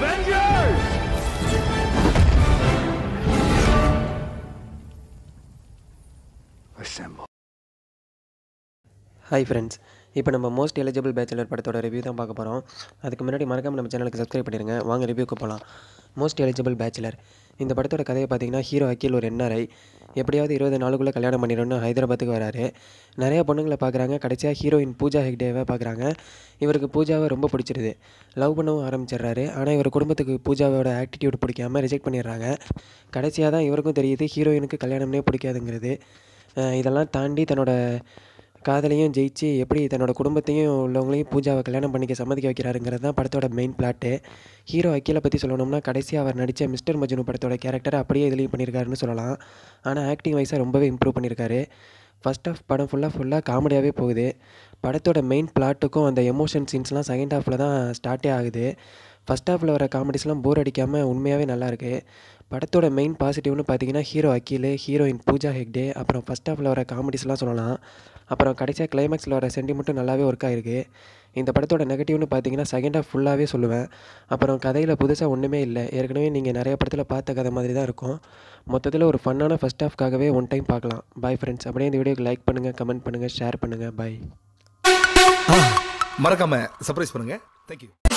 Avengers! Assemble. Hi friends. இப்போ நம்ம most eligible bachelor படத்தோட ரிவ்யூ தான் பார்க்க போகிறோம். அதுக்கு முன்னாடி மறக்காமல் நம்ம சேனலுக்கு சப்ஸ்கிரைப் பண்ணிடுங்க. வாங்க ரிவ்யூக்கு போகலாம். மோஸ்ட் எலிஜிபிள் பேச்சுலர் இந்த படத்தோட கதையை பார்த்திங்கன்னா, ஹீரோ அகில் ஒரு என்ஆர்ஐ, எப்படியாவது 20 நாளுக்குள்ளே கல்யாணம் பண்ணிடணும்னு ஹைதராபாத்துக்கு வராரு. நிறையா பொண்ணுங்களை பார்க்குறாங்க. கடைசியாக ஹீரோயின் பூஜா ஹெக்டேவை பார்க்குறாங்க. இவருக்கு பூஜாவை ரொம்ப பிடிச்சிருது. லவ் பண்ணவும் ஆரம்பிச்சிடுறாரு. ஆனால் இவர் குடும்பத்துக்கு பூஜாவோட ஆட்டிடியூட் பிடிக்காமல் ரிஜெக்ட் பண்ணிடுறாங்க. கடைசியாக தான் இவருக்கும் தெரியுது ஹீரோயினுக்கு கல்யாணம்னே பிடிக்காதுங்கிறது. இதெல்லாம் தாண்டி தன்னோட காதலையும் ஜெயிச்சு எப்படி தன்னோட குடும்பத்தையும் உள்ளவங்களையும் பூஜாவை கல்யாணம் பண்ணிக்க சம்மதிக்க வைக்கிறாருங்கிறது தான் படத்தோட மெயின் பிளாட்டு. ஹீரோ அகிலை பற்றி சொல்லணும்னா, கடைசியாக அவர் நடித்த மிஸ்டர் மஜ்னு படத்தோட கேரக்டரை அப்படியே இதுலேயும் பண்ணியிருக்காருன்னு சொல்லலாம். ஆனால் ஆக்டிங் வைஸாக ரொம்பவே இம்ப்ரூவ் பண்ணியிருக்காரு. ஃபர்ஸ்ட் ஆஃப் படம் ஃபுல்லாக காமெடியாகவே போகுது. படத்தோட மெயின் பிளாட்டுக்கும் அந்த எமோஷன் சீன்ஸ்லாம் செகண்ட் ஹாஃபில் தான் ஸ்டார்ட்டே ஆகுது. ஃபர்ஸ்ட் ஹாஃபில் வர காமெடிஸ்லாம் போர் அடிக்காமல் உண்மையாகவே நல்லாயிருக்கு. படத்தோட மெயின் பாசிட்டிவ்னு பார்த்தீங்கன்னா, ஹீரோ அகில், ஹீரோயின் பூஜா ஹெக்டே, அப்புறம் ஃபர்ஸ்ட் ஹாஃபில் வர காமெடிஸ்லாம் சொல்லலாம். அப்புறம் கடைசியாக கிளைமேக்ஸில் வர சென்டிமெண்ட்டும் நல்லாவே ஒர்க் ஆகிருக்கு. இந்த படத்தோட நெகட்டிவ்னு பார்த்தீங்கன்னா, செகண்ட் ஹாஃப் ஃபுல்லாகவே சொல்லுவேன். அப்புறம் கதையில் புதுசாக ஒன்றுமே இல்லை. ஏற்கனவே நீங்கள் நிறைய படத்தில் பார்த்த கதை மாதிரி தான் இருக்கும். மொத்தத்தில் ஒரு ஃபன்னான ஃபர்ஸ்ட் ஹாஃப்காகவே ஒன் டைம் பார்க்கலாம். Bye friends. அப்படியே இந்த வீடியோக்கு லைக் பண்ணுங்கள், கமெண்ட் பண்ணுங்கள், ஷேர் பண்ணுங்கள். பை. மறக்காமல் சர்ப்ரைஸ் பண்ணுங்கள். தேங்க்யூ.